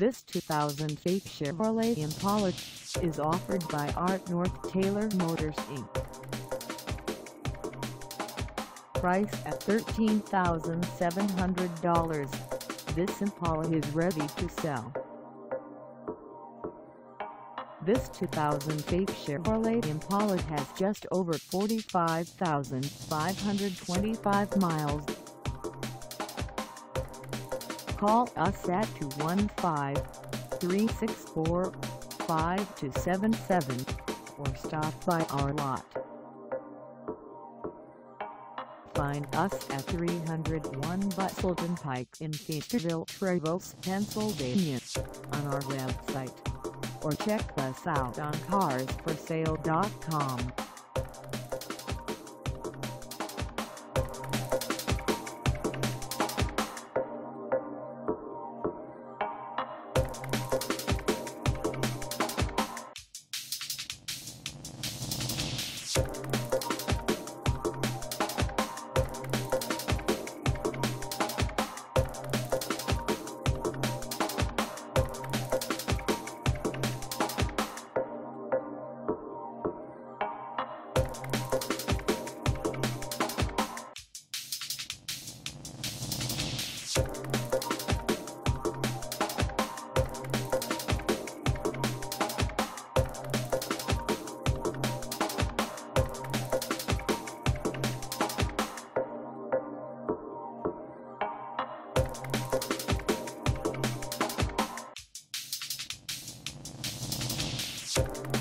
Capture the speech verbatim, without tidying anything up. This two thousand eight Chevrolet Impala is offered by R N Taylor Motors Incorporated. Priced at thirteen thousand seven hundred dollars, this Impala is ready to sell. This two thousand eight Chevrolet Impala has just over forty-five thousand five hundred twenty-five miles. Call us at two one five, three six four, five two seven seven or stop by our lot. Find us at three oh one Bustleton Pike in Feasterville, Trevose, Pennsylvania on our website, or check us out on cars for sale dot com. We'll be right back.